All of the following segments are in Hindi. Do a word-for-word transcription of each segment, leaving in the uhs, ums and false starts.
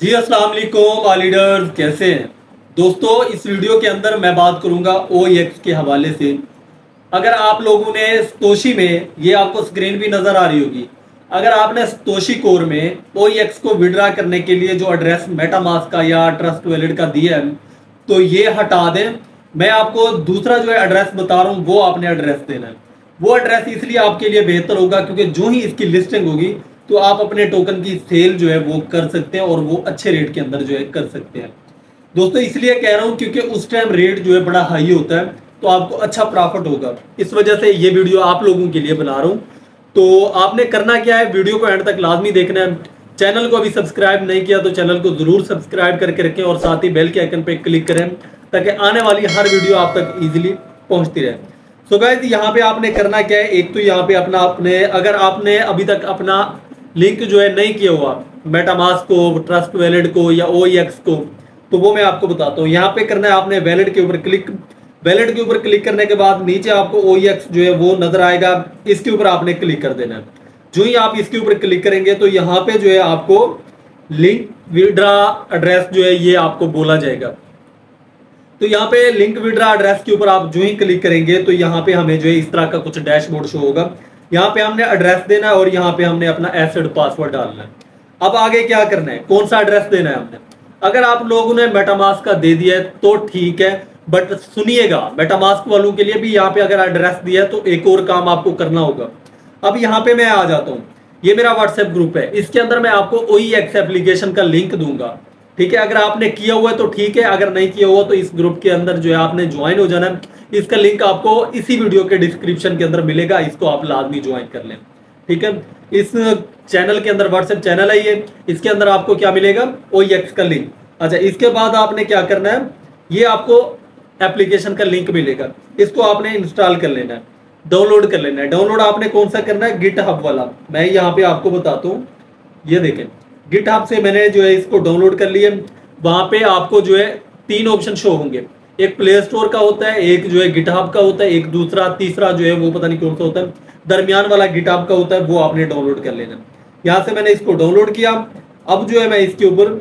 जी अस्सलाम वालेकुम ऑल लीडर्स, कैसे हैं दोस्तों। इस वीडियो के अंदर मैं बात करूंगा ओ एक्स के हवाले से। अगर आप लोगों ने सतोशी में, ये आपको स्क्रीन भी नज़र आ रही होगी, अगर आपने सतोशी कोर में ओ एक्स को विड्रा करने के लिए जो एड्रेस मेटामास्क का या ट्रस्ट वॉलेट का दिया है तो ये हटा दें। मैं आपको दूसरा जो एड्रेस बता रहा हूँ वो आपने एड्रेस देना है। वो एड्रेस इसलिए आपके लिए बेहतर होगा क्योंकि जो ही इसकी लिस्टिंग होगी तो आप अपने टोकन की सेल जो है वो कर सकते हैं और वो अच्छे रेट के अंदर जो है कर सकते हैं। दोस्तों इसलिए कह रहा हूँ क्योंकि उस टाइम रेट जो है बड़ा हाई होता है तो आपको अच्छा प्रॉफिट होगा। इस वजह से ये वीडियो आप लोगों के लिए बना रहा हूँ। तो आपने करना क्या है, वीडियो को एंड तक लाजमी देखना है। चैनल को अभी सब्सक्राइब नहीं किया तो चैनल को ज़रूर सब्सक्राइब करके रखें और साथ ही बेल के आइकन पर क्लिक करें ताकि आने वाली हर वीडियो आप तक ईजिली पहुँचती रहे। सो गाइस यहाँ पे आपने करना क्या है, एक तो यहाँ पे अपना अपने अगर आपने अभी तक अपना लिंक जो है नहीं किया हुआ मेटामास्क को, ट्रस्ट वॉलेट को या ओ एक्स को, तो वो मैं आपको बताता हूँ। यहाँ पे करना है आपने वॉलेट के ऊपर क्लिक। वॉलेट के ऊपर क्लिक करने के बाद नीचे आपको ओ एक्स जो है वो नजर आएगा, इसके ऊपर आपने क्लिक कर देना है। जो ही आप इसके ऊपर क्लिक करेंगे तो यहाँ पे जो है आपको लिंक विड्रा एड्रेस जो है ये आपको बोला जाएगा। तो यहाँ पे लिंक विड्रा एड्रेस के ऊपर आप जो ही क्लिक करेंगे तो यहाँ पे हमें जो है इस तरह का कुछ डैशबोर्ड शो होगा। यहाँ पे हमने एड्रेस देना है और यहाँ पे हमने अपना एसिड पासवर्ड डालना है। अब आगे क्या करना है, कौन सा एड्रेस देना है हमने। अगर आप लोगों ने मेटामास्क का दे दिया है तो ठीक है, बट सुनिएगा मेटामास्क वालों के लिए भी यहाँ पे अगर एड्रेस दिया है तो एक और काम आपको करना होगा। अब यहाँ पे मैं आ जाता हूँ, ये मेरा व्हाट्सएप ग्रुप है, इसके अंदर मैं आपको ओ एक्स एप्लीकेशन का लिंक दूंगा। ठीक है, अगर आपने किया हुआ है तो ठीक है, अगर नहीं किया हुआ तो इस ग्रुप के अंदर जो है आपने ज्वाइन हो जाना है। इसका लिंक आपको इसी वीडियो के डिस्क्रिप्शन के अंदर मिलेगा, इसको आप लाजमी ज्वाइन कर लें। ठीक है, इस चैनल के अंदर व्हाट्सएप चैनल है ये, इसके अंदर आपको क्या मिलेगा, ओ एक्स का लिंक। अच्छा, इसके बाद आपने क्या करना है, ये आपको एप्लीकेशन का लिंक मिलेगा, इसको आपने इंस्टॉल कर लेना है, डाउनलोड कर लेना है। डाउनलोड आपने कौन सा करना है, गिटहब वाला। मैं यहाँ पे आपको बताता हूँ, ये देखें गिटहब से मैंने जो है इसको डाउनलोड कर लिया। वहाँ पे आपको जो है तीन ऑप्शन शो होंगे, एक प्ले स्टोर का होता है, एक जो है गिटहब का होता है, एक दूसरा तीसरा जो है वो पता नहीं कौन सा होता है, दरमियान वाला गिटहब का होता है, वो आपने डाउनलोड कर लेना। यहाँ से मैंने इसको डाउनलोड किया। अब जो है मैं इसके ऊपर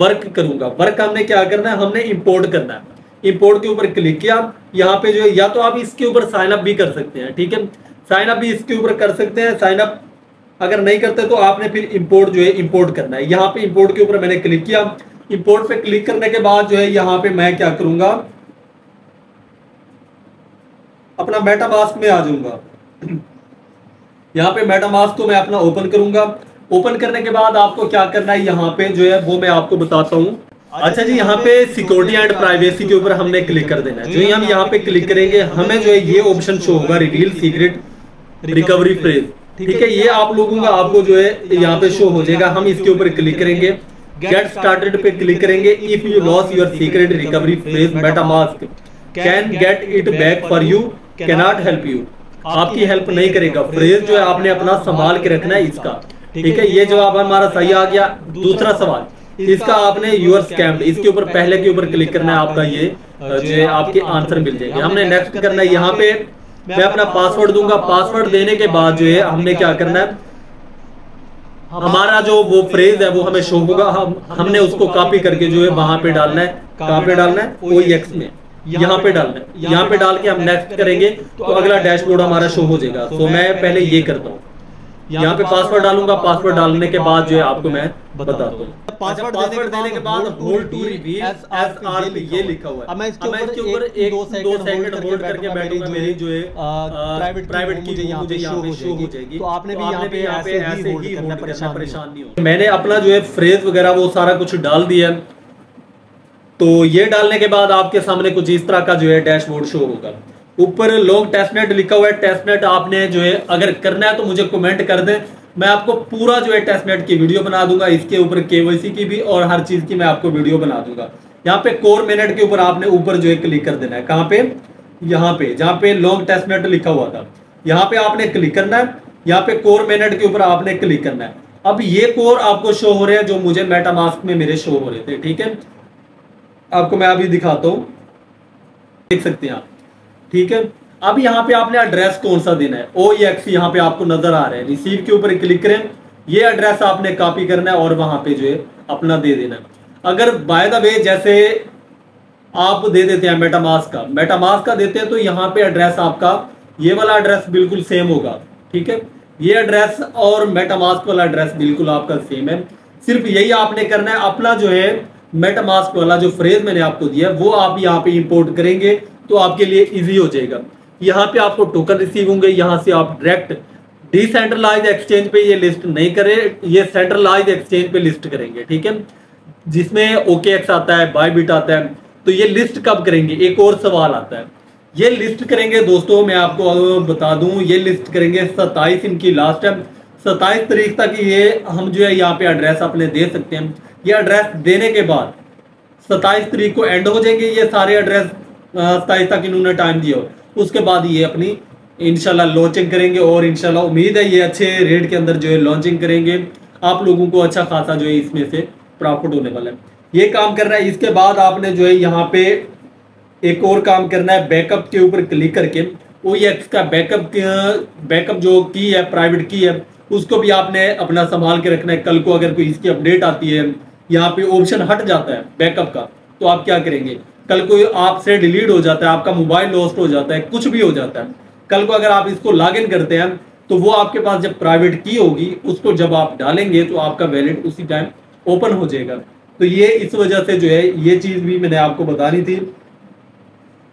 वर्क करूंगा। वर्क हमने क्या करना है, हमने इम्पोर्ट करना है। इम्पोर्ट के ऊपर क्लिक किया, यहाँ पे जो है या तो आप इसके ऊपर साइन अप भी कर सकते हैं। ठीक है, साइन अप भी इसके ऊपर कर सकते हैं। साइन अप अगर नहीं करते तो आपने फिर इम्पोर्ट जो है इम्पोर्ट करना है। यहाँ पे इम्पोर्ट के ऊपर मैंने क्लिक किया। इम्पोर्ट पे क्लिक करने के बाद जो है यहाँ पे मैं क्या करूंगा, अपना मेटामास्क में आ जाऊंगा। यहाँ पे मेटामास्क को मैं अपना ओपन करूंगा। ओपन करने के बाद आपको क्या करना है यहाँ पे जो है वो मैं आपको बताता हूँ। अच्छा जी, यहाँ पे सिक्योरिटी एंड प्राइवेसी के ऊपर हमने क्लिक कर देना है। जो ही हम यहाँ पे क्लिक करेंगे हमें जो है ये ऑप्शन शो होगा, रिवील सीक्रेट रिकवरी फ्रेज। ठीक है, ये आप लोगों का आपको जो है यहाँ पे शो हो जाएगा। हम इसके ऊपर क्लिक करेंगे, गेट स्टार्टेड पे क्लिक करेंगे। If you loss your secret recovery phrase MetaMask can get it back for you can not help you, आपकी हेल्प नहीं करेगा। फ्रेज जो है आपने अपना संभाल के रखना है इसका। ठीक है, ये जवाब हमारा सही आ गया। दूसरा सवाल इसका आपने यूर स्कैम्ड, इसके ऊपर पहले के ऊपर क्लिक करना है, आपका ये जो आपके आंसर मिल जाएंगे। हमने नेक्स्ट करना है, यहाँ पे मैं अपना पासवर्ड दूंगा। पासवर्ड देने के बाद जो है हमने क्या करना है, हमारा जो वो फ्रेज है वो हमें शो होगा, हम हमने उसको कॉपी करके जो है वहां पे डालना है। कहाँ पे डालना है, ओ एक्स में, यहाँ पे डालना है। यहाँ पे डाल के हम नेक्स्ट करेंगे तो अगला डैशबोर्ड हमारा शो हो जाएगा। तो मैं पहले ये करता हूँ, यहाँ पे पासवर्ड डालूंगा। पासवर्ड डालने के बाद जो है आपको मैं बताता हूँ। पासवर्ड देने के बाद होल्ड टू रिवील एसआरपी ये लिखा हुआ है। मैं इसके ऊपर एक दो सेकंड होल्ड करके बैठूंगा, मेरी जो है प्राइवेट की यहाँ पे शो हो जाएगी। तो आपने भी यहाँ पे यहाँ पे ऐसे ही होल्ड करना, परेशान नहीं हो। मैंने अपना जो है फ्रेज वगैरह वो सारा कुछ डाल दिया है। तो ये डालने के बाद आपके सामने कुछ इस तरह का जो है डैशबोर्ड शो होगा। ऊपर लोग टेस्टनेट लिखा हुआ है। टेस्टनेट आपने जो है अगर करना है तो मुझे कमेंट कर दें, मैं आपको पूरा जो है टेस्टनेट की वीडियो बना दूंगा। इसके ऊपर केवाईसी की भी और हर चीज की मैं आपको वीडियो बना दूंगा। यहाँ पे कोर मिनट के ऊपर आपने ऊपर जो है क्लिक कर देना है। कहाँ पे, यहाँ पे जहाँ पे लॉन्ग टेस्टनेट लिखा हुआ था, यहाँ पे आपने क्लिक करना है। यहाँ पे कोर मिनट के ऊपर आपने क्लिक करना है। अब ये कोर आपको शो हो रहे हैं जो मुझे मेटामास्क में मेरे शो हो रहे थे। ठीक है, आपको मैं अभी दिखाता हूँ, देख सकते हैं आप। ठीक है, अब यहाँ पे आपने एड्रेस कौन सा देना है, ओ एक्स यहाँ पे आपको नजर आ रहा है। रिसीव के ऊपर क्लिक करें, ये एड्रेस आपने कॉपी करना है और वहां पे जो है अपना दे देना। अगर बाय द वे जैसे आप दे देते हैं मेटामास्क का, मेटामास्क का देते हैं तो यहाँ पे एड्रेस आपका ये वाला एड्रेस बिल्कुल सेम होगा, ठीक है। ये एड्रेस और मेटामास्क वाला एड्रेस बिल्कुल आपका सेम है। सिर्फ यही आपने करना है, अपना जो है मेटामास्क वाला जो फ्रेज मैंने आपको दिया है वो आप यहाँ पे इंपोर्ट करेंगे तो आपके लिए इजी हो जाएगा। यहाँ पे आपको टोकन रिसीव होंगे, यहाँ से आप डायरेक्ट डिसेंट्रलाइज एक्सचेंज पे ये लिस्ट नहीं करें, ये सेंट्रलाइज एक्सचेंज पे लिस्ट करेंगे, ठीक है, जिसमें ओकेएक्स आता है, बायबिट आता है। तो ये लिस्ट कब करेंगे, एक और सवाल आता है। ये लिस्ट करेंगे दोस्तों, मैं आपको बता दूं, ये लिस्ट करेंगे सत्ताईस, इनकी लास्ट है सत्ताईस तारीख तक। ये हम जो है यहाँ पे एड्रेस अपने दे सकते हैं। ये एड्रेस देने के बाद सत्ताईस तारीख को एंड हो जाएंगे ये सारे एड्रेस, सत्ताईस तक इन्होंने टाइम दिया, उसके बाद ये अपनी इंशाल्लाह लॉन्चिंग करेंगे। और इंशाल्लाह उम्मीद है ये अच्छे रेट के अंदर जो है लॉन्चिंग करेंगे, आप लोगों को अच्छा खासा जो है इसमें से प्रॉफिट होने वाला है। ये काम करना है। इसके बाद आपने जो है यहाँ पे एक और काम करना है, बैकअप के ऊपर क्लिक करके ओएक्स का बैकअप बैकअप जो की है, प्राइवेट की है, उसको भी आपने अपना संभाल के रखना है। कल को अगर कोई इसकी अपडेट आती है, यहाँ पे ऑप्शन हट जाता है बैकअप का, तो आप क्या करेंगे, कल को आपसे डिलीट हो जाता है, आपका मोबाइल लॉस्ट हो जाता है, कुछ भी हो जाता है, कल को अगर आप इसको लॉगिन करते हैं तो वो आपके पास जब प्राइवेट की होगी, उसको जब आप डालेंगे तो आपका वैलेट उसी टाइम ओपन हो जाएगा। तो ये इस वजह से जो है ये चीज़ भी मैंने आपको बतानी थी।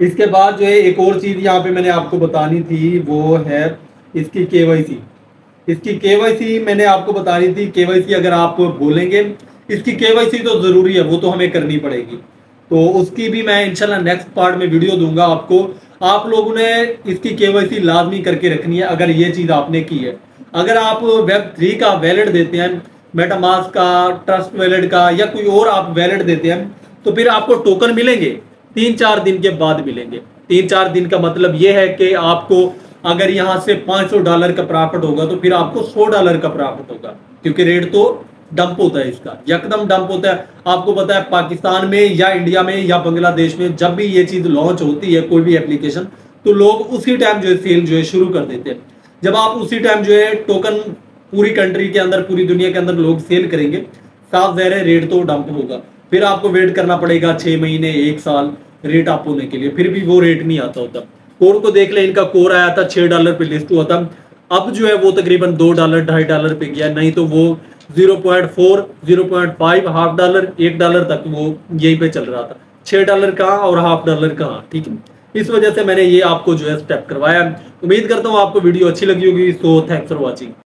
इसके बाद जो है एक और चीज़ यहाँ पे मैंने आपको बतानी थी, वो है इसकी केवाईसी। इसकी केवाईसी मैंने आपको बतानी थी। केवाईसी अगर आप बोलेंगे, इसकी केवाईसी तो ज़रूरी है, वो तो हमें करनी पड़ेगी, तो उसकी भी मैं इंशाल्लाह नेक्स्ट पार्ट में वीडियो दूंगा आपको। आप लोगों ने इसकी केवाईसी लाजमी करके रखनी है अगर ये चीज़ आपने की है। अगर आप वेब थ्री का वैलेट देते हैं, मेटामास्क का, ट्रस्ट वैलेट का, या कोई और आप वैलेट देते हैं, तो फिर आपको टोकन मिलेंगे तीन चार दिन के बाद मिलेंगे। तीन चार दिन का मतलब ये है कि आपको अगर यहाँ से पाँच सौ डॉलर का प्रॉफिट होगा तो फिर आपको सौ डॉलर का प्रॉफिट होगा, क्योंकि रेट तो डंप होता है इसका, यकदम डंप होता है। आपको पता है पाकिस्तान में या इंडिया में या बांग्लादेश में जब भी ये चीज़ लॉन्च होती है कोई भी एप्लीकेशन, तो लोग उसी टाइम जो है सेल जो है शुरू कर देते हैं। जब आप उसी टाइम जो है टोकन पूरी कंट्री के अंदर, पूरी दुनिया के अंदर लोग सेल करेंगे, साफ ज़ाहिर है रेट तो डंप होगा। फिर आपको वेट करना पड़ेगा छः महीने एक साल रेट अप होने के लिए, फिर भी वो रेट नहीं आता होता। कोर को देख ले, इनका कोर आया था छः डॉलर पर लिस्ट हुआ था, अब जो है वो तकरीबन दो डॉलर ढाई डॉलर पे गया, नहीं तो वो zero point four, zero point five, half dollar, एक डॉलर तक वो यहीं पे चल रहा था। छः डॉलर कहाँ और हाफ डॉलर कहाँ, ठीक है। इस वजह से मैंने ये आपको जो है स्टेप करवाया। उम्मीद करता हूँ आपको वीडियो अच्छी लगी होगी। So thanks for watching.